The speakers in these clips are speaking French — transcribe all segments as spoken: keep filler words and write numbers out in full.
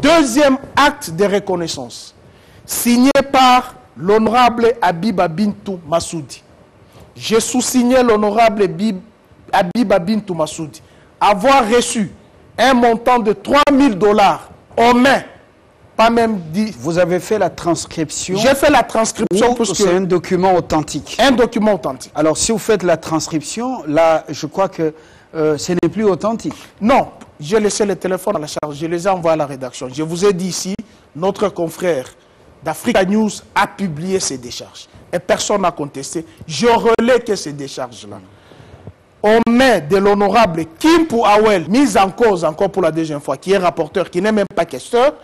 Deuxième acte de reconnaissance, signé par l'honorable Habib Abintou Massoudi. J'ai sous-signé l'honorable Habib Abintou Massoudi avoir reçu un montant de trois mille dollars en main. Pas même dit. Vous avez fait la transcription. J'ai fait la transcription. C'est un document authentique. Un document authentique. Alors, si vous faites la transcription, là, je crois que euh, ce n'est plus authentique. Non, j'ai laissé le téléphone à la charge. Je les ai envoyés à la rédaction. Je vous ai dit ici, notre confrère d'Africa News a publié ces décharges. Et personne n'a contesté. Je relais que ces décharges-là. On met de l'honorable Kimbu Awel, mise en cause encore pour la deuxième fois, qui est rapporteur, qui n'est même pas questeur,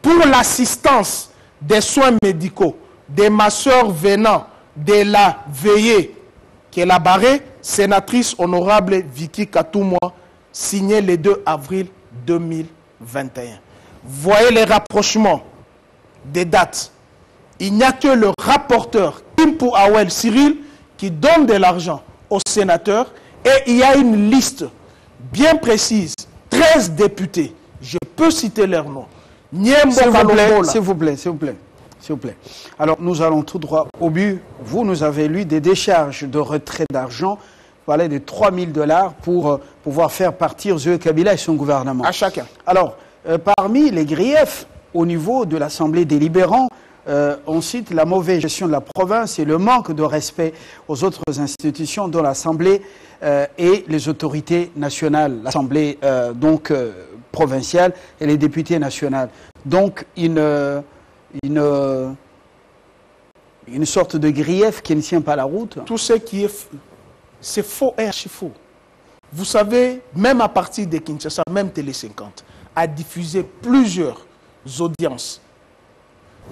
pour l'assistance des soins médicaux des masseurs venant de la veillée qui est la barrée, sénatrice honorable Vicky Katoumoua, signée le deux avril deux mille vingt et un. Voyez les rapprochements des dates. Il n'y a que le rapporteur Kimbu Awel Cyril qui donne de l'argent aux sénateurs et il y a une liste bien précise, treize députés, je peux citer leurs noms. S'il vous plaît, s'il vous plaît, s'il vous plaît, s'il vous plaît. Alors, nous allons tout droit au but. Vous nous avez lu des décharges de retrait d'argent. Vous parlez de trois mille dollars pour euh, pouvoir faire partir Zoé Kabila et son gouvernement. À chacun. Alors, euh, parmi les griefs au niveau de l'Assemblée délibérante, euh, on cite la mauvaise gestion de la province et le manque de respect aux autres institutions, dont l'Assemblée euh, et les autorités nationales. L'Assemblée, euh, donc... Euh, provinciale et les députés nationaux. Donc, une, une, une sorte de grief qui ne tient pas la route. Tout ce qui est... C'est faux et archi-faux. Vous savez, même à partir de Kinshasa, même Télé cinquante a diffusé plusieurs audiences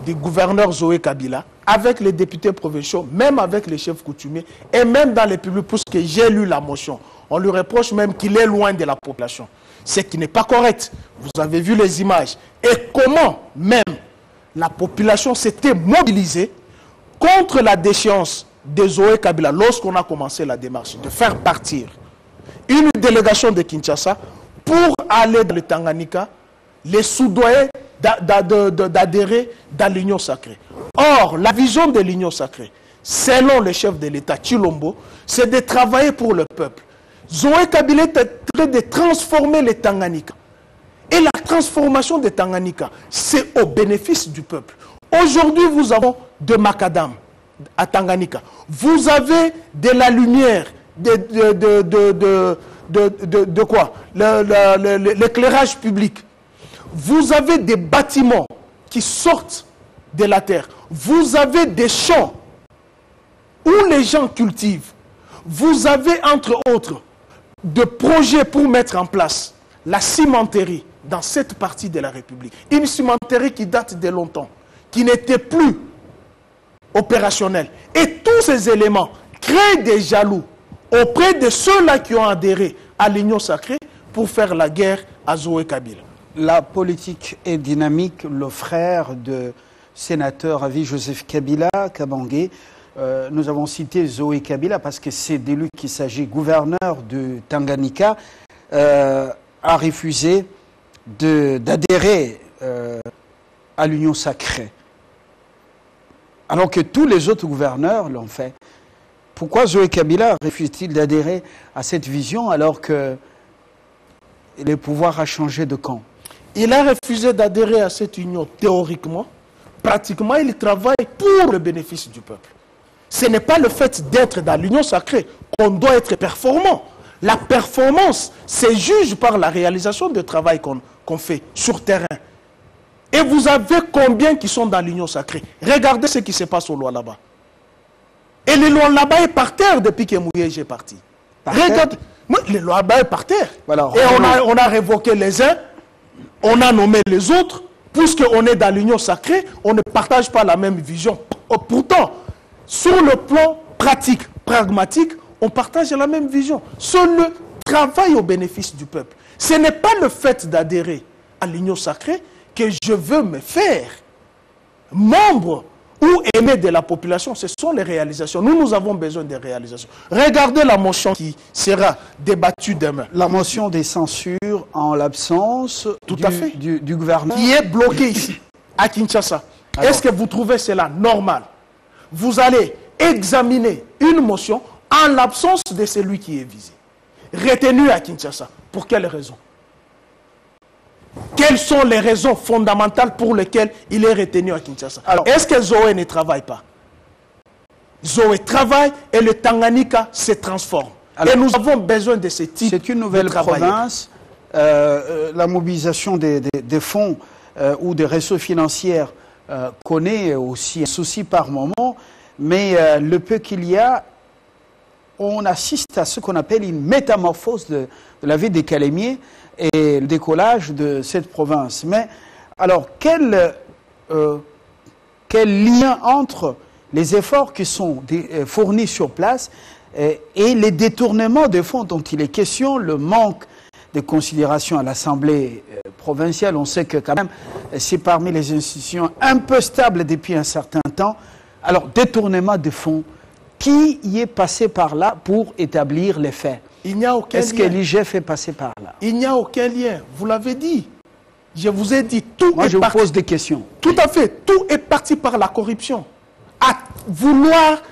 du gouverneur Zoé Kabila avec les députés provinciaux, même avec les chefs coutumiers et même dans les publics, puisque j'ai lu la motion. On lui reproche même qu'il est loin de la population. Ce qui n'est pas correct. Vous avez vu les images. Et comment même la population s'était mobilisée contre la déchéance de Zoé Kabila lorsqu'on a commencé la démarche de faire partir une délégation de Kinshasa pour aller dans le Tanganyika, les soudoyer d'adhérer dans l'Union sacrée. Or, la vision de l'Union sacrée, selon le chef de l'État, Tshilombo, c'est de travailler pour le peuple. Zoé Kabila est en train de transformer les Tanganyika. Et la transformation des Tanganyika, c'est au bénéfice du peuple. Aujourd'hui, vous avez de macadam à Tanganyika. Vous avez de la lumière, de, de, de, de, de, de, de, de quoi? L'éclairage public. Vous avez des bâtiments qui sortent de la terre. Vous avez des champs où les gens cultivent. Vous avez, entre autres, de projets pour mettre en place la cimenterie dans cette partie de la République. Une cimenterie qui date de longtemps, qui n'était plus opérationnelle. Et tous ces éléments créent des jaloux auprès de ceux-là qui ont adhéré à l'Union sacrée pour faire la guerre à Zoé Kabila. La politique est dynamique. Le frère de sénateur à vie Joseph Kabila, Kabangé, Euh, nous avons cité Zoé Kabila parce que c'est de lui qu'il s'agit, gouverneur de Tanganyika, euh, a refusé d'adhérer euh, à l'Union sacrée. Alors que tous les autres gouverneurs l'ont fait. Pourquoi Zoé Kabila refuse-t-il d'adhérer à cette vision alors que le pouvoir a changé de camp? Il a refusé d'adhérer à cette union théoriquement. Pratiquement, il travaille pour le bénéfice du peuple. Ce n'est pas le fait d'être dans l'union sacrée. On doit être performant. La performance se juge par la réalisation de travail qu'on qu'on fait sur terrain. Et vous avez combien qui sont dans l'union sacrée? Regardez ce qui se passe au loin là-bas. Et le loin là-bas est par terre depuis que Mouyége est parti. Regardez, le loin là-bas est par terre. Voilà, on et on a, on a révoqué les uns, on a nommé les autres. Puisqu'on est dans l'union sacrée, on ne partage pas la même vision. Pourtant, sur le plan pratique, pragmatique, on partage la même vision. Sur le travail au bénéfice du peuple. Ce n'est pas le fait d'adhérer à l'union sacrée que je veux me faire membre ou aimer de la population, ce sont les réalisations. Nous, nous avons besoin des réalisations. Regardez la motion qui sera débattue demain. La motion des censures en l'absence du, du, du gouvernement. Qui est bloquée ici, à Kinshasa. Est-ce que vous trouvez cela normal? Vous allez examiner une motion en l'absence de celui qui est visé. Retenu à Kinshasa. Pour quelles raisons? Quelles sont les raisons fondamentales pour lesquelles il est retenu à Kinshasa? Alors, est-ce que Zoé ne travaille pas? Zoé travaille et le Tanganyika se transforme. Alors, et nous avons besoin de ce type de travail. C'est une nouvelle province. Euh, la mobilisation des, des, des fonds euh, ou des ressources financières euh, connaît aussi un souci par moment. Mais euh, le peu qu'il y a, on assiste à ce qu'on appelle une métamorphose de, de la ville des Calémiers et le décollage de cette province. Mais alors, quel, euh, quel lien entre les efforts qui sont fournis sur place et, et les détournements de fonds dont il est question, le manque de considération à l'Assemblée provinciale? On sait que quand même, c'est parmi les institutions un peu stables depuis un certain temps. Alors, détournement de fonds, qui y est passé par là pour établir les faits? Il n'y a aucun lien. Est-ce que l'I G F est passé par là? Il n'y a aucun lien. Vous l'avez dit. Je vous ai dit, tout Moi, est parti. Moi, je vous pose des questions. Tout à fait. Tout est parti par la corruption. À vouloir,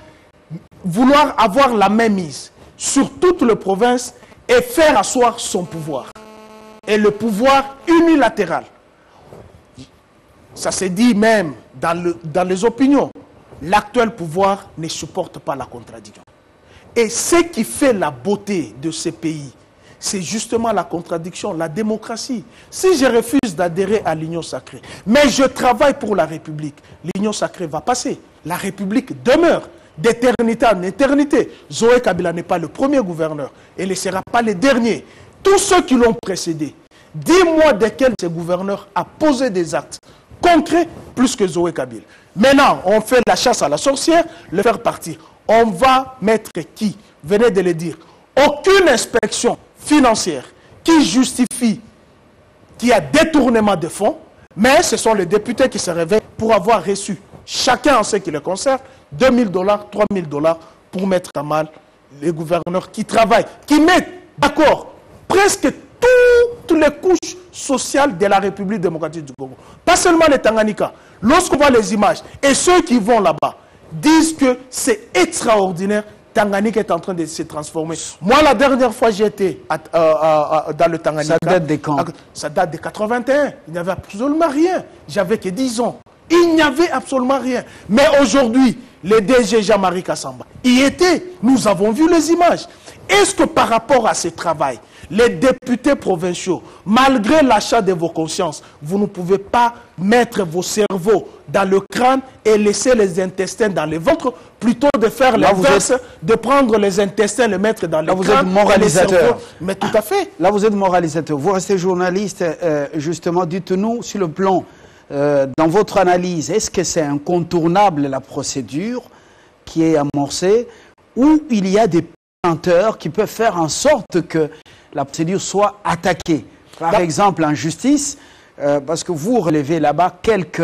vouloir avoir la main mise sur toute la province et faire asseoir son pouvoir. Et le pouvoir unilatéral. Ça se dit même dans, le, dans les opinions. L'actuel pouvoir ne supporte pas la contradiction. Et ce qui fait la beauté de ces pays, c'est justement la contradiction, la démocratie. Si je refuse d'adhérer à l'Union sacrée, mais je travaille pour la République, l'Union sacrée va passer. La République demeure d'éternité en éternité. Zoé Kabila n'est pas le premier gouverneur. Elle ne sera pas le dernier. Tous ceux qui l'ont précédé, dis-moi desquels ce gouverneur a posé des actes concrets plus que Zoé Kabila. Maintenant, on fait la chasse à la sorcière, le faire partir. On va mettre qui? Venez de le dire. Aucune inspection financière qui justifie qu'il y a détournement de fonds, mais ce sont les députés qui se réveillent pour avoir reçu, chacun en ce qui le concerne, deux mille dollars, trois mille dollars pour mettre à mal les gouverneurs qui travaillent, qui mettent d'accord presque toutes les couches sociales de la République démocratique du Congo. Pas seulement les Tanganyika. Lorsqu'on voit les images et ceux qui vont là-bas, disent que c'est extraordinaire, Tanganyika est en train de se transformer. Moi, la dernière fois, j'étais euh, dans le Tanganyika. Ça date des camps. Ça date de quatre-vingt-un. Il n'y avait absolument rien. J'avais que dix ans. Il n'y avait absolument rien. Mais aujourd'hui, le D G Jean-Marie Kassamba y était. Nous avons vu les images. Est-ce que par rapport à ce travail, les députés provinciaux, malgré l'achat de vos consciences, vous ne pouvez pas mettre vos cerveaux dans le crâne et laisser les intestins dans les vôtres, plutôt de faire l'inverse, êtes... de prendre les intestins, les mettre dans le crâne. Là, vous êtes moralisateur. Mais tout à fait. Là, vous êtes moralisateur. Vous restez journaliste, euh, justement. Dites-nous, sur le plan, euh, dans votre analyse, est-ce que c'est incontournable la procédure qui est amorcée, ou il y a des menteurs qui peuvent faire en sorte que la procédure soit attaquée? Par Là, exemple, en justice, euh, parce que vous relevez là-bas quelques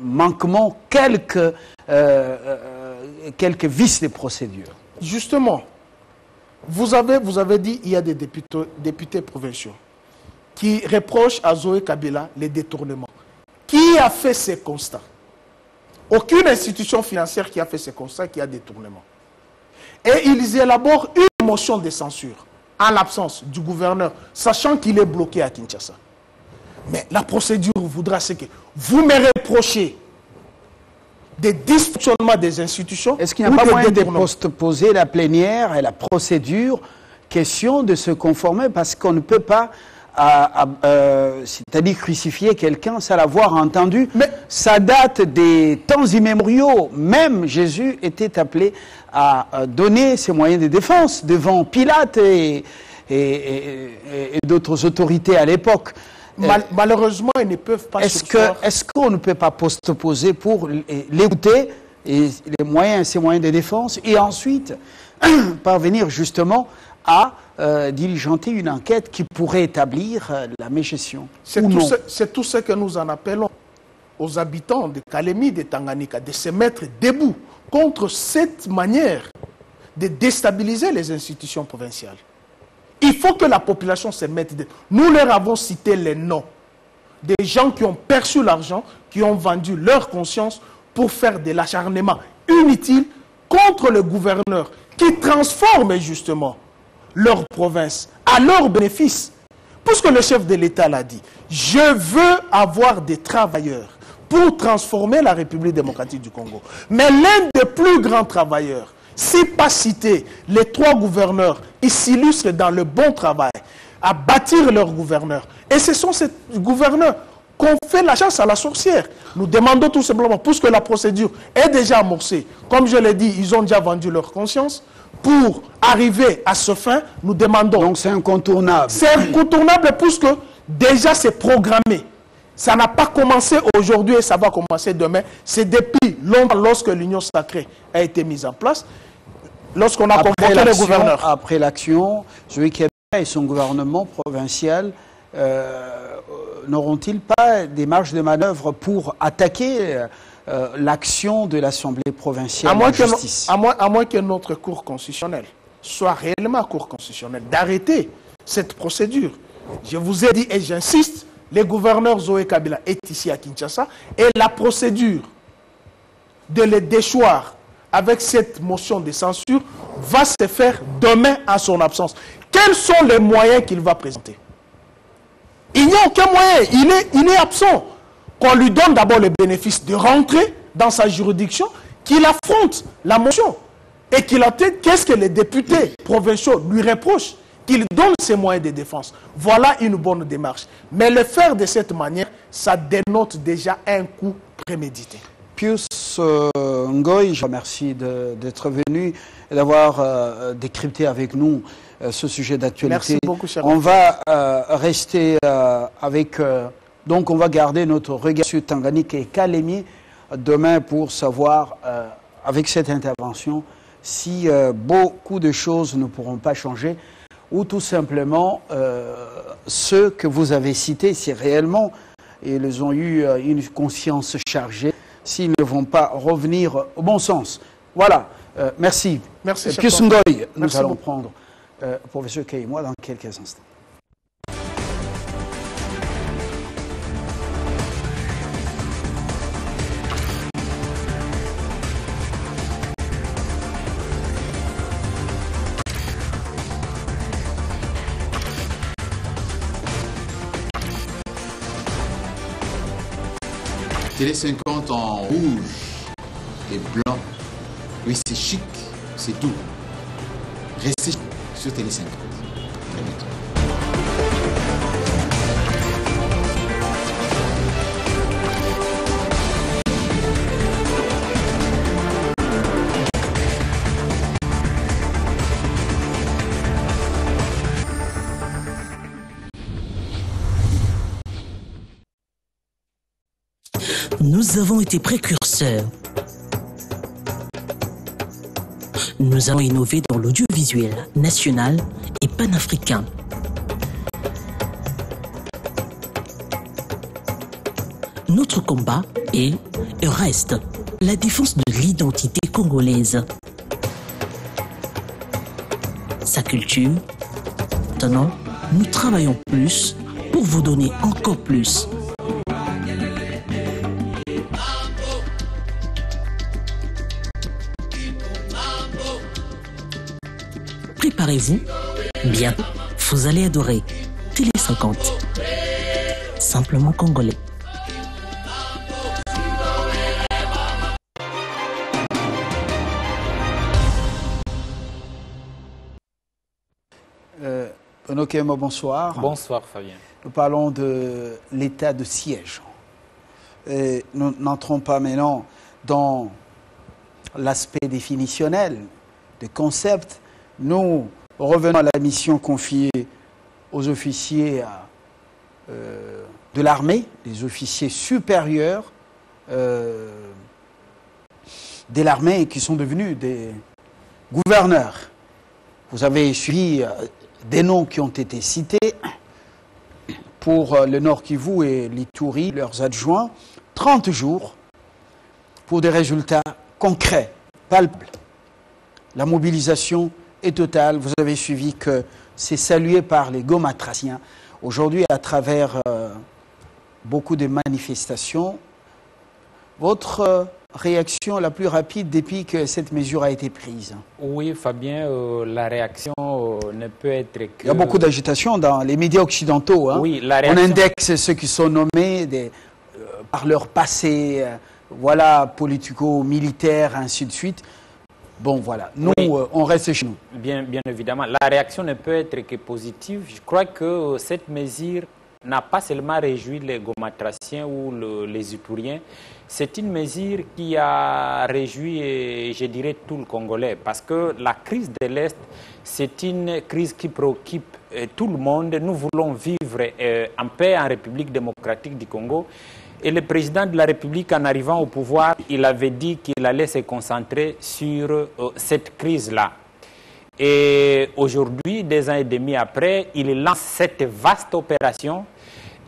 manquements, quelques, euh, euh, quelques vices des procédures. Justement, vous avez, vous avez dit qu'il y a des députés, députés provinciaux qui reprochent à Zoé Kabila les détournements. Qui a fait ces constats? Aucune institution financière qui a fait ces constats qui a détournement. Et ils élaborent une motion de censure en l'absence du gouverneur, sachant qu'il est bloqué à Kinshasa. Mais la procédure voudra, c'est que vous me reprochez des dysfonctionnements des institutions. Est-ce qu'il n'y a pas moyen de postposer la plénière et la procédure? Question de se conformer, parce qu'on ne peut pas, euh, c'est-à-dire crucifier quelqu'un sans l'avoir entendu. Mais ça date des temps immémoriaux. Même Jésus était appelé à donner ses moyens de défense devant Pilate et, et, et, et d'autres autorités à l'époque. Mal, malheureusement, ils ne peuvent pas... Est-ce que, est-ce qu'on ne peut pas postposer pour l'écouter et les moyens, ses moyens de défense, et ensuite parvenir justement à euh, diligenter une enquête qui pourrait établir euh, la mégestion? C'est tout, tout ce que nous en appelons aux habitants de Kalemi, de Tanganyika, de se mettre debout contre cette manière de déstabiliser les institutions provinciales. Il faut que la population se mette debout. Nous leur avons cité les noms des gens qui ont perçu l'argent, qui ont vendu leur conscience pour faire de l'acharnement inutile contre le gouverneur qui transforme justement leur province à leur bénéfice. Puisque le chef de l'État l'a dit, je veux avoir des travailleurs pour transformer la République démocratique du Congo. Mais l'un des plus grands travailleurs, si pas cité, les trois gouverneurs, ils s'illustrent dans le bon travail, à bâtir leur gouverneur. Et ce sont ces gouverneurs qu'on fait la chasse à la sorcière. Nous demandons tout simplement, puisque la procédure est déjà amorcée, comme je l'ai dit, ils ont déjà vendu leur conscience, pour arriver à ce fin, nous demandons... Donc c'est incontournable. C'est incontournable puisque déjà c'est programmé. Ça n'a pas commencé aujourd'hui et ça va commencer demain. C'est depuis longtemps, lorsque l'Union sacrée a été mise en place, lorsqu'on a convoqué le gouverneur. Après l'action, Zoé Kabila et son gouvernement provincial euh, n'auront-ils pas des marges de manœuvre pour attaquer euh, l'action de l'Assemblée provinciale de justice ? À moins, à moins que notre Cour constitutionnelle soit réellement Cour constitutionnelle, d'arrêter cette procédure. Je vous ai dit et j'insiste, le gouverneur Zoé Kabila est ici à Kinshasa et la procédure de le déchoir avec cette motion de censure va se faire demain à son absence. Quels sont les moyens qu'il va présenter? Il n'y a aucun moyen, il est, il est absent. Qu'on lui donne d'abord le bénéfice de rentrer dans sa juridiction, qu'il affronte la motion et qu'il entende qu'est-ce que les députés provinciaux lui reprochent, qu'il donne ses moyens de défense. Voilà une bonne démarche. Mais le faire de cette manière, ça dénote déjà un coup prémédité. Pius Ngoy, je vous remercie d'être venu et d'avoir euh, décrypté avec nous euh, ce sujet d'actualité. Merci beaucoup, cher On va euh, rester euh, avec... Euh, donc, on va garder notre regard sur Tanganyika et Kalemi demain pour savoir, euh, avec cette intervention, si euh, beaucoup de choses ne pourront pas changer ou tout simplement euh, ceux que vous avez cités, si réellement ils ont eu euh, une conscience chargée, s'ils ne vont pas revenir au bon sens. Voilà. Euh, merci. Merci. Pius Ngoy, nous merci allons beaucoup. prendre euh, professeur Kaïmoa dans quelques instants. Télé cinquante en rouge et blanc. Oui, c'est chic, c'est tout. Restez sur Télé cinquante. Très bientôt. Nous avons été précurseurs. Nous avons innové dans l'audiovisuel national et panafricain. Notre combat est et reste la défense de l'identité congolaise. Sa culture. Maintenant, nous travaillons plus pour vous donner encore plus. Préparez-vous, bien, vous allez adorer Télé cinquante, simplement congolais. Euh, Benoît Kemo, bonsoir. Bonsoir Fabien. Nous parlons de l'état de siège. Et nous n'entrons pas maintenant dans l'aspect définitionnel, des concepts. Nous revenons à la mission confiée aux officiers euh, de l'armée, des officiers supérieurs euh, de l'armée qui sont devenus des gouverneurs. Vous avez suivi euh, des noms qui ont été cités pour euh, le Nord Kivu et l'Ituri, leurs adjoints, trente jours pour des résultats concrets, palpables. La mobilisation est totale. Vous avez suivi que c'est salué par les gomatraciens. Aujourd'hui, à travers euh, beaucoup de manifestations, votre euh, réaction la plus rapide depuis que cette mesure a été prise? Oui, Fabien, euh, la réaction euh, ne peut être que... Il y a beaucoup d'agitation dans les médias occidentaux. Hein. Oui, la réaction... On indexe ceux qui sont nommés des, euh, par leur passé, euh, voilà, politico-militaire, ainsi de suite. Bon, voilà. Nous, oui. euh, on reste chez nous. Bien, bien évidemment. La réaction ne peut être que positive. Je crois que euh, cette mesure n'a pas seulement réjoui les gomatraciens ou le, les Uturiens. C'est une mesure qui a réjoui, je dirais, tout le Congolais. Parce que la crise de l'Est, c'est une crise qui préoccupe tout le monde. Nous voulons vivre euh, en paix en République démocratique du Congo. Et le président de la République, en arrivant au pouvoir, il avait dit qu'il allait se concentrer sur euh, cette crise-là. Et aujourd'hui, deux ans et demi après, il lance cette vaste opération.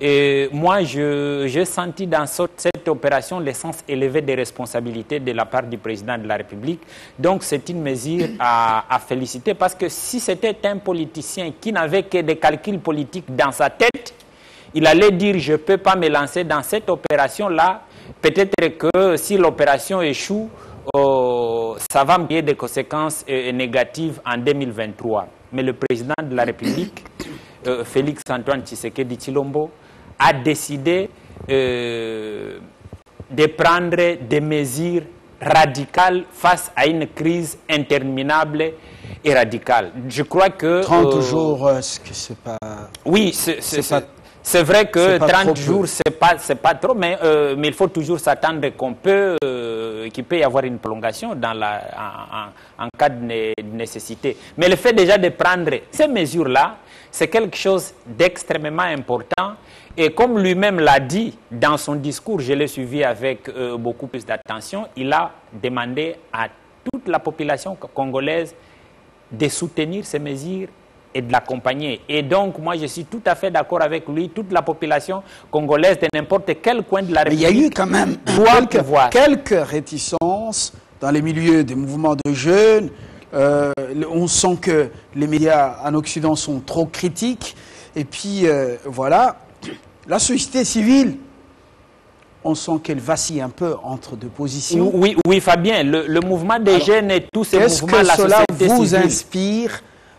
Et moi, j'ai senti dans cette opération l'essence élevée des responsabilités de la part du président de la République. Donc, c'est une mesure à, à féliciter parce que si c'était un politicien qui n'avait que des calculs politiques dans sa tête, il allait dire « je ne peux pas me lancer dans cette opération-là, peut-être que si l'opération échoue, euh, ça va me créer des conséquences euh, négatives en deux mille vingt-trois. » Mais le président de la République, euh, Félix-Antoine Tshisekedi Tshilombo, a décidé euh, de prendre des mesures radicales face à une crise interminable et radicale. Je crois que... trente jours, euh, ce que c'est pas... Oui, c'est pas... C'est vrai que trente jours, ce n'est pas, pas trop, mais, euh, mais il faut toujours s'attendre qu'on peut, euh, qu'il peut y avoir une prolongation dans la, en, en, en cas de nécessité. Mais le fait déjà de prendre ces mesures-là, c'est quelque chose d'extrêmement important. Et comme lui-même l'a dit dans son discours, je l'ai suivi avec euh, beaucoup plus d'attention, il a demandé à toute la population congolaise de soutenir ces mesures et de l'accompagner. Et donc, moi, je suis tout à fait d'accord avec lui. Toute la population congolaise de n'importe quel coin de la République... Mais il y a eu quand même quelques, quelques réticences dans les milieux des mouvements de jeunes. Euh, on sent que les médias en Occident sont trop critiques. Et puis, euh, voilà, la société civile... on sent qu'elle vacille un peu entre deux positions. Oui, oui, Fabien, le, le mouvement des Alors, jeunes et tous ces mouvements... Est-ce que cela vous civile... inspire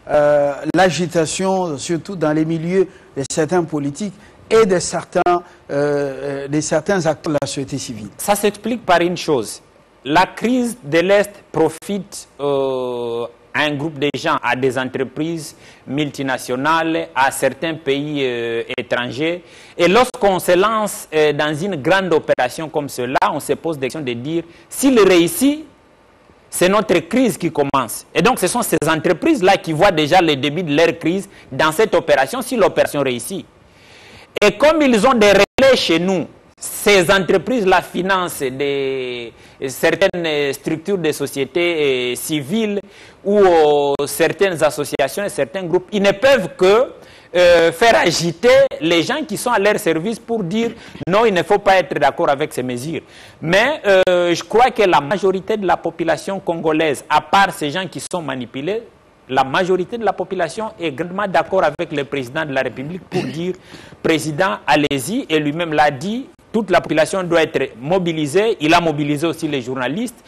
Euh, l'agitation, surtout dans les milieux de certains politiques et de certains, euh, de certains acteurs de la société civile? Ça s'explique par une chose. La crise de l'Est profite euh, à un groupe de gens, à des entreprises multinationales, à certains pays euh, étrangers. Et lorsqu'on se lance euh, dans une grande opération comme cela, on se pose des questions de dire, s'il réussit, c'est notre crise qui commence. Et donc, ce sont ces entreprises-là qui voient déjà le début de leur crise dans cette opération, si l'opération réussit. Et comme ils ont des relais chez nous, ces entreprises-là financent des, certaines structures de sociétés civiles ou euh, certaines associations et certains groupes, ils ne peuvent que euh, faire agiter les gens qui sont à leur service pour dire non, il ne faut pas être d'accord avec ces mesures. Mais euh, je crois que la majorité de la population congolaise, à part ces gens qui sont manipulés, la majorité de la population est grandement d'accord avec le président de la République pour dire « Président, allez-y » et lui-même l'a dit, toute la population doit être mobilisée, il a mobilisé aussi les journalistes.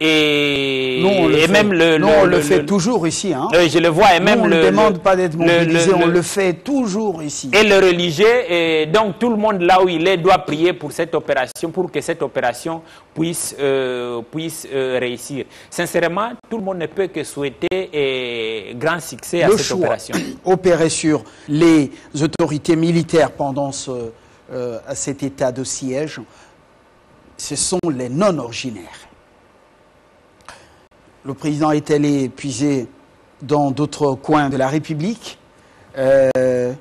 Et, non, on le et fait. même le, non, le, on le, le fait le, toujours ici. Hein. Euh, je le vois et même non, on ne demande le, pas d'être mobilisé, le, le, on le fait toujours ici. Et le religieux, et donc tout le monde là où il est doit prier pour cette opération, pour que cette opération puisse euh, puisse euh, réussir. Sincèrement, tout le monde ne peut que souhaiter et grand succès à le cette choix opération. Opérer sur les autorités militaires pendant ce, euh, cet état de siège, ce sont les non-originaires. Le président est allé puiser dans d'autres coins de la République. Euh,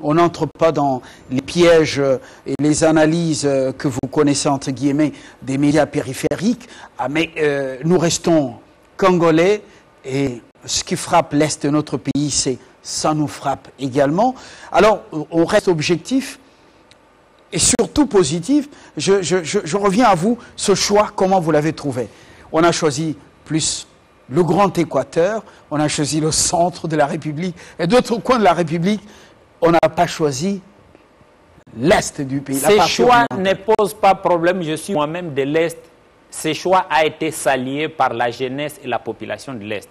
on n'entre pas dans les pièges et les analyses que vous connaissez, entre guillemets, des médias périphériques. Ah, mais euh, nous restons Congolais et ce qui frappe l'Est de notre pays, c'est ça nous frappe également. Alors, on reste objectif. et surtout positif. Je, je, je, je reviens à vous, ce choix, comment vous l'avez trouvé? On a choisi plus le Grand Équateur, on a choisi le centre de la République, et d'autres coins de la République, on n'a pas choisi l'Est du pays. Ces choix ne posent pas problème, je suis moi-même de l'Est. Ces choix a été salué par la jeunesse et la population de l'Est.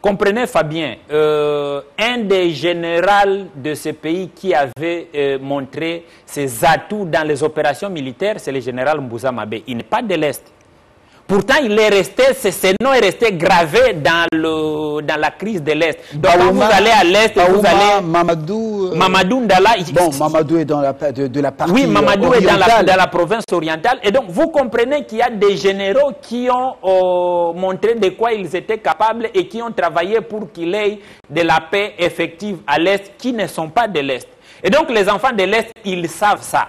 Comprenez Fabien, euh, un des généraux de ce pays qui avait euh, montré ses atouts dans les opérations militaires, c'est le général Mbouza Mabé. Il n'est pas de l'Est. Pourtant, il est resté, ce nom est resté gravé dans, le, dans la crise de l'Est. Donc, Baouma, quand vous allez à l'Est, vous allez... Mamadou... Euh, Mamadou Ndala... Bon, Mamadou est dans la, de, de la partie orientale. Oui, Mamadou est dans la, dans la province orientale. Et donc, vous comprenez qu'il y a des généraux qui ont euh, montré de quoi ils étaient capables et qui ont travaillé pour qu'il ait de la paix effective à l'Est, qui ne sont pas de l'Est. Et donc, les enfants de l'Est, ils savent ça.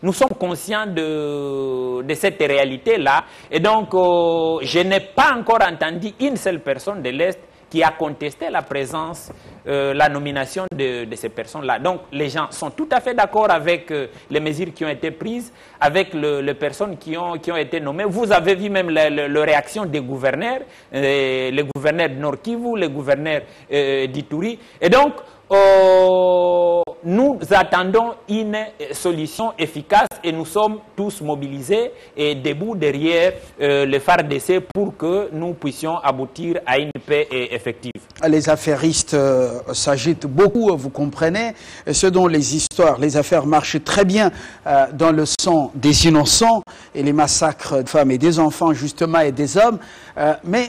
Nous sommes conscients de, de cette réalité-là. Et donc, euh, je n'ai pas encore entendu une seule personne de l'Est qui a contesté la présence, euh, la nomination de, de ces personnes-là. Donc, les gens sont tout à fait d'accord avec euh, les mesures qui ont été prises, avec le, les personnes qui ont, qui ont été nommées. Vous avez vu même la, la, la réaction des gouverneurs, euh, les gouverneurs de Nord-Kivu, les gouverneurs euh, d'Ituri. Et donc, Euh, nous attendons une solution efficace et nous sommes tous mobilisés et debout derrière euh, le F A R D C pour que nous puissions aboutir à une paix effective. Les affairistes euh, s'agitent beaucoup, vous comprenez, ce dont les histoires, les affaires marchent très bien euh, dans le sang des innocents et les massacres de femmes et des enfants justement et des hommes, euh, mais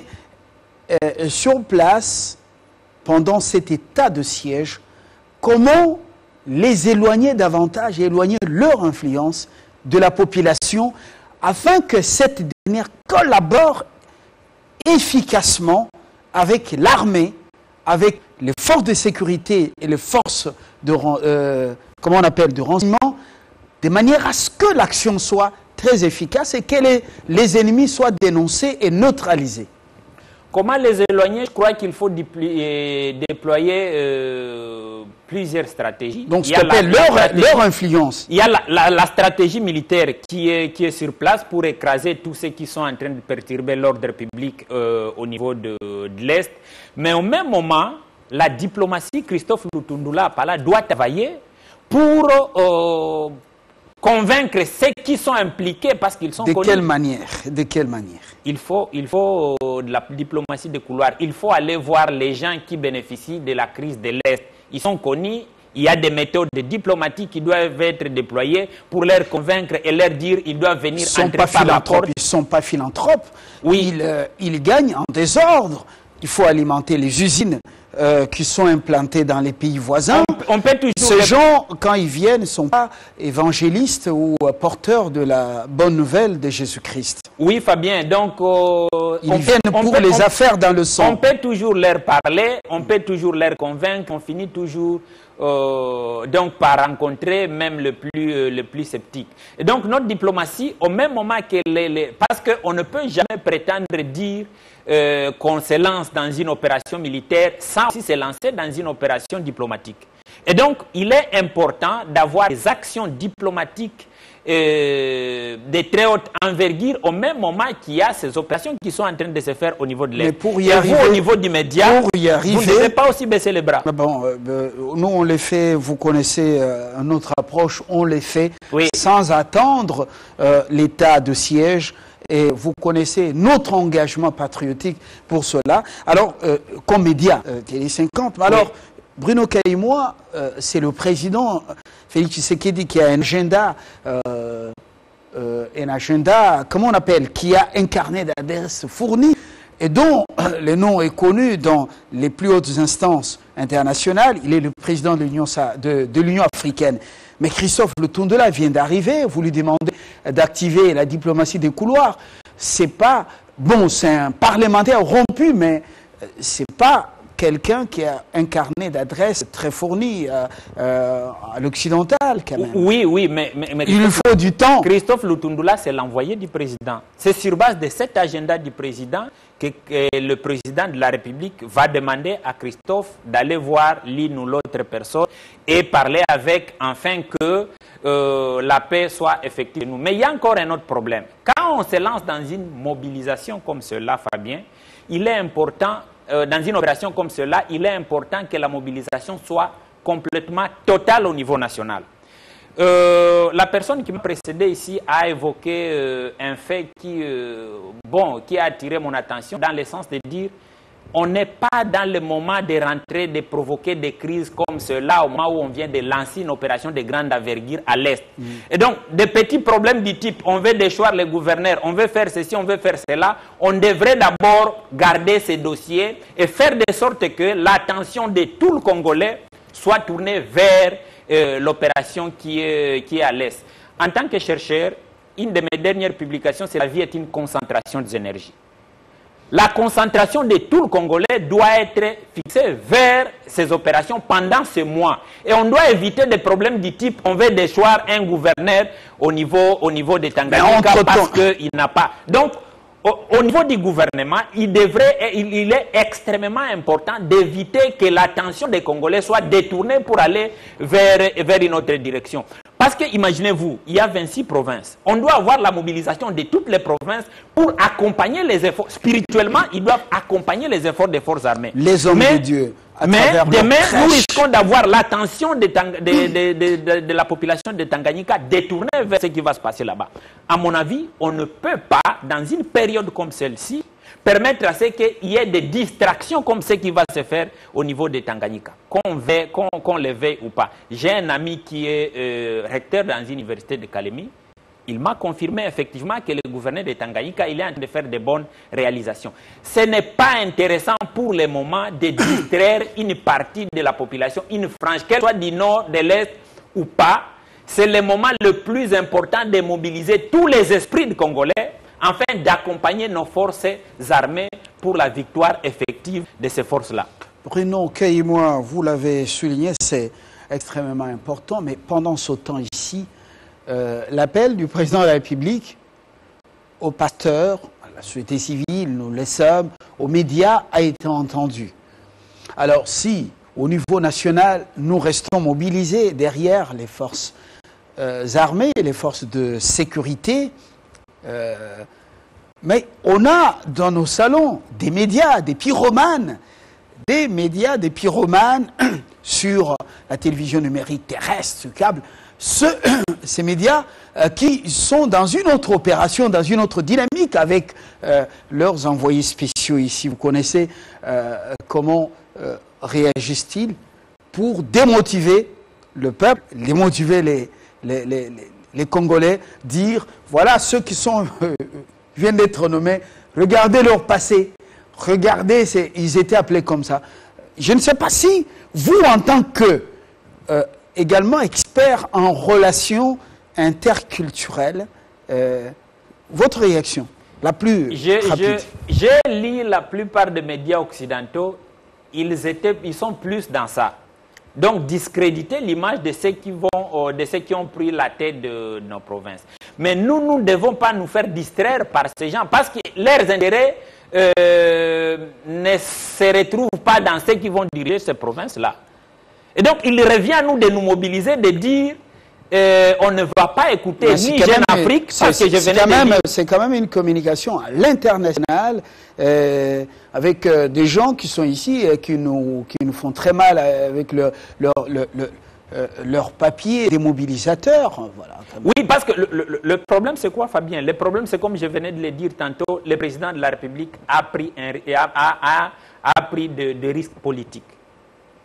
euh, sur place... Pendant cet état de siège, comment les éloigner davantage et éloigner leur influence de la population afin que cette dernière collabore efficacement avec l'armée, avec les forces de sécurité et les forces de, euh, comment on appelle, de renseignement, de manière à ce que l'action soit très efficace et que les, les ennemis soient dénoncés et neutralisés? Comment les éloigner? Je crois qu'il faut déployer, déployer euh, plusieurs stratégies. Donc, ce qu'appelle leur, leur influence. Il y a la, la, la stratégie militaire qui est, qui est sur place pour écraser tous ceux qui sont en train de perturber l'ordre public euh, au niveau de, de l'Est. Mais au même moment, la diplomatie, Christophe Lutundula Pala, doit travailler pour... Euh, convaincre ceux qui sont impliqués parce qu'ils sont connus. De quelle manière? De quelle manière? Il faut, il faut euh, de la diplomatie de couloir. Il faut aller voir les gens qui bénéficient de la crise de l'Est. Ils sont connus. Il y a des méthodes de diplomatie qui doivent être déployées pour leur convaincre et leur dire qu'ils doivent venir entrer par la porte. Ils ne sont pas philanthropes. Oui. Ils, euh, ils gagnent en désordre. Il faut alimenter les usines euh, qui sont implantées dans les pays voisins. On, on peut toujours... Ces gens, quand ils viennent, ne sont pas évangélistes ou porteurs de la bonne nouvelle de Jésus-Christ. Oui, Fabien, donc... Euh, ils on viennent peut, pour on peut, les on, affaires dans le sang. On peut toujours leur parler, on peut toujours leur convaincre, on finit toujours euh, donc par rencontrer même le plus, euh, le plus sceptique. Et donc notre diplomatie, au même moment qu'elle est... Les, parce qu'on ne peut jamais prétendre dire... Euh, qu'on se lance dans une opération militaire sans aussi se lancer dans une opération diplomatique. Et donc, il est important d'avoir des actions diplomatiques euh, de très haute envergure au même moment qu'il y a ces opérations qui sont en train de se faire au niveau de l'Est. Mais pour y Et arriver, vous, au niveau du média, pour y arriver, vous ne devez pas aussi baisser les bras. Bon, euh, nous, on les fait, vous connaissez euh, notre approche, on les fait oui. sans attendre euh, l'état de siège. Et vous connaissez notre engagement patriotique pour cela. Alors, euh, comme média, euh, Télé cinquante, alors, oui. Bruno Kaïmoa, euh, c'est le président Félix Tshisekedi qui a un agenda, euh, euh, un agenda, comment on appelle, qui a un carnet d'adresses fourni et dont euh, le nom est connu dans les plus hautes instances internationales. Il est le président de l'Union de, de africaine. Mais Christophe Lutundula vient d'arriver, vous lui demandez d'activer la diplomatie des couloirs. C'est pas... Bon, c'est un parlementaire rompu, mais c'est pas quelqu'un qui a un carnet d'adresses très fourni euh, euh, à l'occidental, quand même. Oui, oui, mais... mais, mais il faut du temps. Christophe Lutundula, c'est l'envoyé du président. C'est sur base de cet agenda du président que, que le président de la République va demander à Christophe d'aller voir l'une ou l'autre personne et parler avec, afin que euh, la paix soit effective. Mais il y a encore un autre problème. Quand on se lance dans une mobilisation comme cela, Fabien, il est important... Euh, dans une opération comme cela, il est important que la mobilisation soit complètement totale au niveau national. Euh, la personne qui m'a précédé ici a évoqué euh, un fait qui, euh, bon, qui a attiré mon attention dans le sens de dire on n'est pas dans le moment de rentrer, de provoquer des crises comme cela au moment où on vient de lancer une opération de grande envergure à l'Est. Mmh. Et donc, des petits problèmes du type, on veut déchoir les gouverneurs, on veut faire ceci, on veut faire cela, on devrait d'abord garder ces dossiers et faire de sorte que l'attention de tout le Congolais soit tournée vers euh, l'opération qui est, qui est à l'Est. En tant que chercheur, une de mes dernières publications, c'est « La vie est une concentration des énergies ». La concentration de tout le Congolais doit être fixée vers ces opérations pendant ce mois. Et on doit éviter des problèmes du type on veut déchoir un gouverneur au niveau, au niveau des Tanganyika parce qu'il n'a pas. Donc, au, au niveau du gouvernement, il, devrait, il, il est extrêmement important d'éviter que l'attention des Congolais soit détournée pour aller vers, vers une autre direction. Parce que, imaginez-vous, il y a vingt-six provinces. On doit avoir la mobilisation de toutes les provinces pour accompagner les efforts. Spirituellement, ils doivent accompagner les efforts des forces armées. Les hommes mais, de Dieu. Mais demain, nous risquons d'avoir l'attention de, de, de, de, de la population de Tanganyika détournée vers ce qui va se passer là-bas. À mon avis, on ne peut pas, dans une période comme celle-ci, permettre à ce qu'il y ait des distractions comme ce qui va se faire au niveau des Tanganyika, qu'on veille, qu'on, qu'on le veille ou pas. J'ai un ami qui est euh, recteur dans l'université de Kalemi. Il m'a confirmé effectivement que le gouverneur de Tanganyika, il est en train de faire de bonnes réalisations. Ce n'est pas intéressant pour le moment de distraire une partie de la population, une frange, qu'elle soit du nord, de l'est ou pas. C'est le moment le plus important de mobiliser tous les esprits de Congolais afin d'accompagner nos forces armées pour la victoire effective de ces forces-là. Bruno Kaïmoa, vous l'avez souligné, c'est extrêmement important, mais pendant ce temps ici, euh, l'appel du président de la République aux pasteurs, à la société civile, nous le sommes, aux médias a été entendu. Alors si, au niveau national, nous restons mobilisés derrière les forces euh, armées, les forces de sécurité, Euh, mais on a dans nos salons des médias, des pyromanes, des médias, des pyromanes sur la télévision numérique terrestre, sur câble, ce, ces médias euh, qui sont dans une autre opération, dans une autre dynamique avec euh, leurs envoyés spéciaux ici. Vous connaissez euh, comment euh, réagissent-ils pour démotiver le peuple, démotiver les... les, les, les les Congolais, dire, voilà ceux qui sont, euh, viennent d'être nommés, regardez leur passé, regardez, ils étaient appelés comme ça. Je ne sais pas si vous, en tant que, euh, également expert en relations interculturelles, euh, votre réaction, la plus je, rapide. J'ai lu la plupart des médias occidentaux, ils, étaient, ils sont plus dans ça. Donc, discréditer l'image de ceux qui vont, de ceux qui ont pris la tête de nos provinces. Mais nous, nous ne devons pas nous faire distraire par ces gens, parce que leurs intérêts euh, ne se retrouvent pas dans ceux qui vont diriger ces provinces-là. Et donc, il revient à nous de nous mobiliser, de dire euh, on ne va pas écouter ni Jeune Afrique, parce que je venais de dire... C'est quand même une communication à l'international, Euh, avec euh, des gens qui sont ici et qui nous, qui nous font très mal avec le, leur, le, le, euh, leur papier des mobilisateurs. Voilà. Oui, parce que le, le, le problème, c'est quoi, Fabien? Le problème, c'est comme je venais de le dire tantôt, le président de la République a pris, un, a, a, a, a pris des de risques politiques.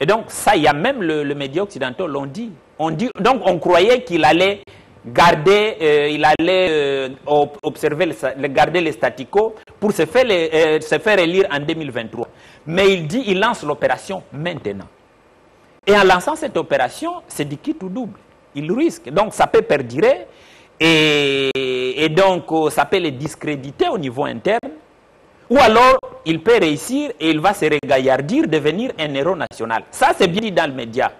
Et donc, ça, il y a même le, le média occidental, l'ont dit. On dit. Donc, on croyait qu'il allait... garder, euh, il allait euh, observer, le, garder les statu quo pour se faire, les, euh, se faire élire en deux mille vingt-trois. Mais il dit, il lance l'opération maintenant. Et en lançant cette opération, c'est du quitte ou double. Il risque. Donc ça peut perdurer et, et donc euh, ça peut les discréditer au niveau interne. Ou alors, il peut réussir et il va se regaillardir, devenir un héros national. Ça, c'est bien dit dans le média.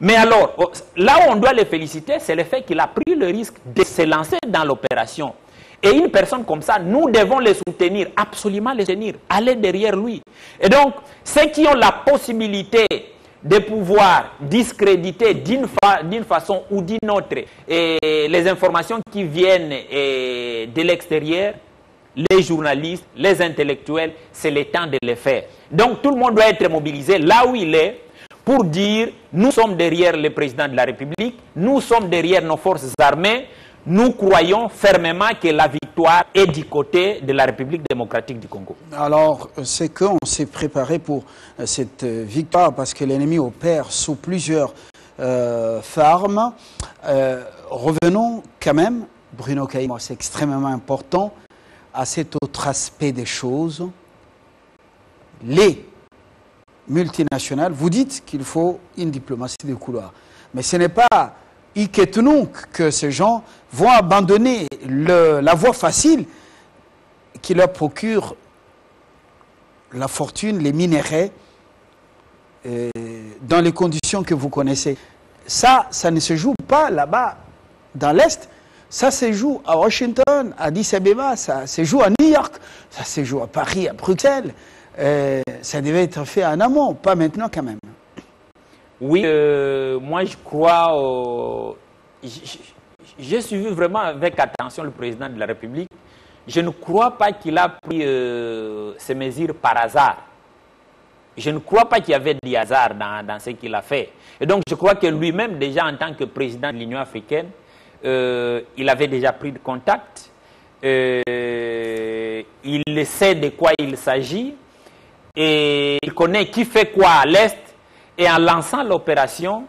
Mais alors, là où on doit le féliciter, c'est le fait qu'il a pris le risque de se lancer dans l'opération. Et une personne comme ça, nous devons le soutenir, absolument le soutenir, aller derrière lui. Et donc, ceux qui ont la possibilité de pouvoir discréditer d'une fa façon ou d'une autre et les informations qui viennent et de l'extérieur, les journalistes, les intellectuels, c'est le temps de le faire. Donc tout le monde doit être mobilisé là où il est pour dire nous sommes derrière le président de la République, nous sommes derrière nos forces armées, nous croyons fermement que la victoire est du côté de la République démocratique du Congo. Alors, c'est qu'on s'est préparé pour cette victoire parce que l'ennemi opère sous plusieurs euh, formes. Euh, revenons quand même, Bruno Kaïmoa, c'est extrêmement important, à cet autre aspect des choses. Les multinationales, vous dites qu'il faut une diplomatie de couloir, mais ce n'est pas... que ces gens vont abandonner le, la voie facile qui leur procure la fortune, les minerais, euh, dans les conditions que vous connaissez. Ça, ça ne se joue pas là-bas, dans l'Est. Ça se joue à Washington, à Addis Abeba, ça se joue à New York, ça se joue à Paris, à Bruxelles. Euh, ça devait être fait en amont, pas maintenant quand même. Oui, euh, moi je crois, euh, j'ai suivi vraiment avec attention le président de la République. Je ne crois pas qu'il a pris euh, ces mesures par hasard. Je ne crois pas qu'il y avait du hasard dans, dans ce qu'il a fait. Et donc je crois que lui-même, déjà en tant que président de l'Union africaine, euh, il avait déjà pris de contact. Euh, il sait de quoi il s'agit et il connaît qui fait quoi à l'Est. Et en lançant l'opération,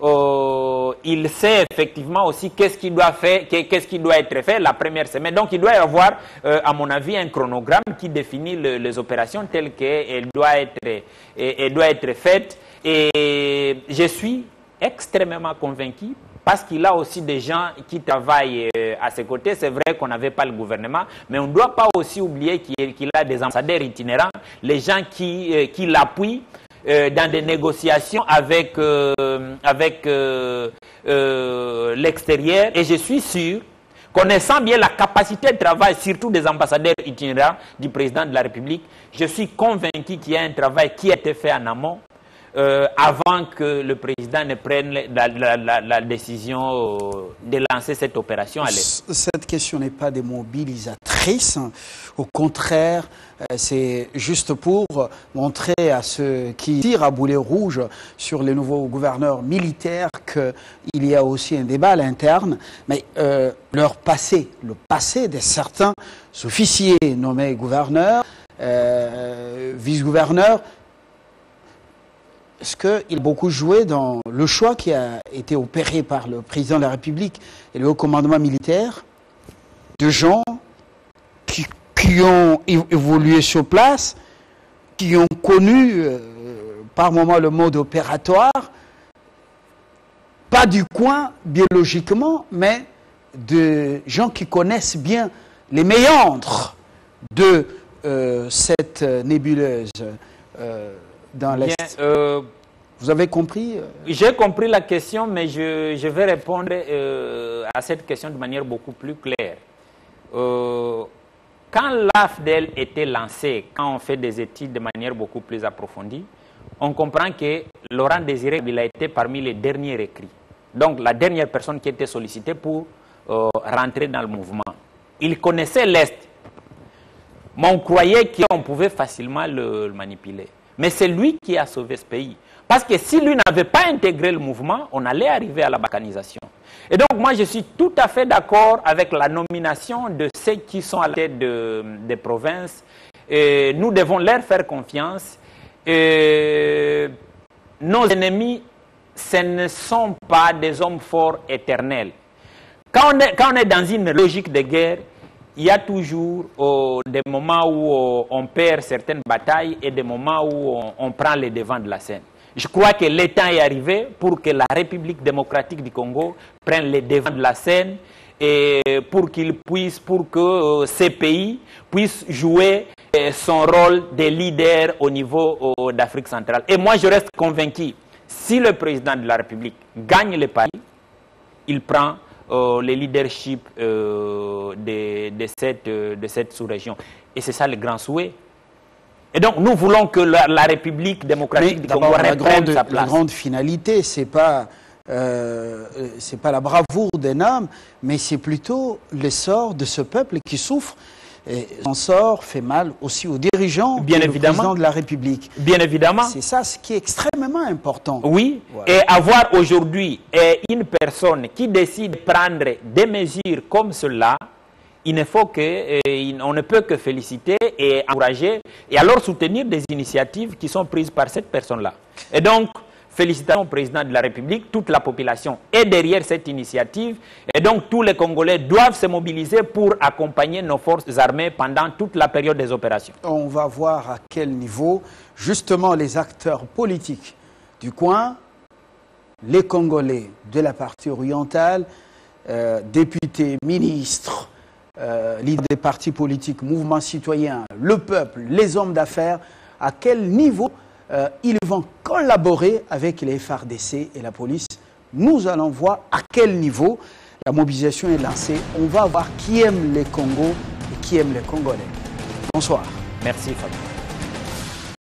euh, il sait effectivement aussi qu'est-ce qui doit faire, qu'est-ce qui doit être fait la première semaine. Donc il doit y avoir, euh, à mon avis, un chronogramme qui définit le, les opérations telles qu'elles doivent être, elle doit être faites. Et je suis extrêmement convaincu parce qu'il a aussi des gens qui travaillent à ses côtés. C'est vrai qu'on n'avait pas le gouvernement, mais on ne doit pas aussi oublier qu'il a des ambassadeurs itinérants, les gens qui, qui l'appuient. Euh, dans des négociations avec, euh, avec euh, euh, l'extérieur. Et je suis sûr, connaissant bien la capacité de travail, surtout des ambassadeurs itinérants du président de la République, je suis convaincu qu'il y a un travail qui a été fait en amont euh, avant que le président ne prenne la, la, la, la décision de lancer cette opération à l'Est. Cette question n'est pas démobilisatrice. Au contraire, c'est juste pour montrer à ceux qui tirent à boulet rouge sur les nouveaux gouverneurs militaires qu'il y a aussi un débat à l'interne. Mais euh, leur passé, le passé de certains officiers nommés gouverneurs, euh, vice-gouverneurs, est-ce qu'il a beaucoup joué dans le choix qui a été opéré par le président de la République et le haut commandement militaire de gens qui qui ont évolué sur place, qui ont connu euh, par moments le mode opératoire, pas du coin biologiquement, mais de gens qui connaissent bien les méandres de euh, cette nébuleuse euh, dans l'Est. Euh, Vous avez compris? J'ai compris la question, mais je, je vais répondre euh, à cette question de manière beaucoup plus claire. Euh, Quand l'A F D L était lancée, quand on fait des études de manière beaucoup plus approfondie, on comprend que Laurent Désiré, il a été parmi les derniers recrues. Donc la dernière personne qui était sollicitée pour euh, rentrer dans le mouvement. Il connaissait l'Est, mais on croyait qu'on pouvait facilement le, le manipuler. Mais c'est lui qui a sauvé ce pays. Parce que si lui n'avait pas intégré le mouvement, on allait arriver à la balkanisation. Et donc, moi, je suis tout à fait d'accord avec la nomination de ceux qui sont à la tête de, des provinces. Et nous devons leur faire confiance. Et nos ennemis, ce ne sont pas des hommes forts éternels. Quand on est, quand on est dans une logique de guerre, il y a toujours oh, des moments où oh, on perd certaines batailles et des moments où on, on prend les devants de la scène. Je crois que le temps est arrivé pour que la République démocratique du Congo prenne les devants de la scène et pour qu'il puisse, pour que euh, ces pays puissent jouer euh, son rôle de leader au niveau euh, d'Afrique centrale. Et moi, je reste convaincu, si le président de la République gagne le pari, il prend euh, le leadership euh, de, de cette, euh, de cette sous-région. Et c'est ça le grand souhait. Et donc, nous voulons que la, la République démocratique du Congo reprenne sa place. La grande finalité, ce n'est pas... Euh, c'est pas la bravoure d'un homme, mais c'est plutôt l'essor de ce peuple qui souffre. Et son sort fait mal aussi aux dirigeants, bien évidemment, président de la République. Bien évidemment. C'est ça ce qui est extrêmement important. Oui, voilà. Et avoir aujourd'hui une personne qui décide de prendre des mesures comme cela, il ne faut que, on ne peut que féliciter et encourager, et alors soutenir des initiatives qui sont prises par cette personne-là. Et donc, félicitations au président de la République, toute la population est derrière cette initiative et donc tous les Congolais doivent se mobiliser pour accompagner nos forces armées pendant toute la période des opérations. On va voir à quel niveau justement les acteurs politiques du coin, les Congolais de la partie orientale, euh, députés, ministres, euh, leaders des partis politiques, mouvements citoyens, le peuple, les hommes d'affaires, à quel niveau... Euh, ils vont collaborer avec les F A R D C et la police. Nous allons voir à quel niveau la mobilisation est lancée. On va voir qui aime les Congos et qui aime les Congolais. Bonsoir. Merci Fabien.